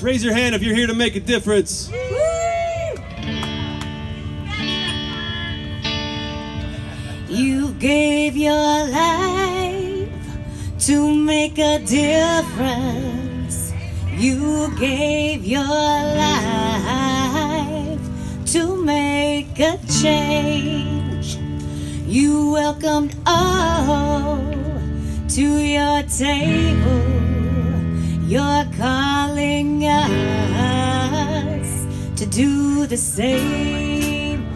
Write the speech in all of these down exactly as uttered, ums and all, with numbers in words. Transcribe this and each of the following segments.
Raise your hand if you're here to make a difference. Woo! You gave your life to make a difference. You gave your life to make a change. You welcomed all to your table. You're calling us to do the same.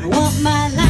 I want my life.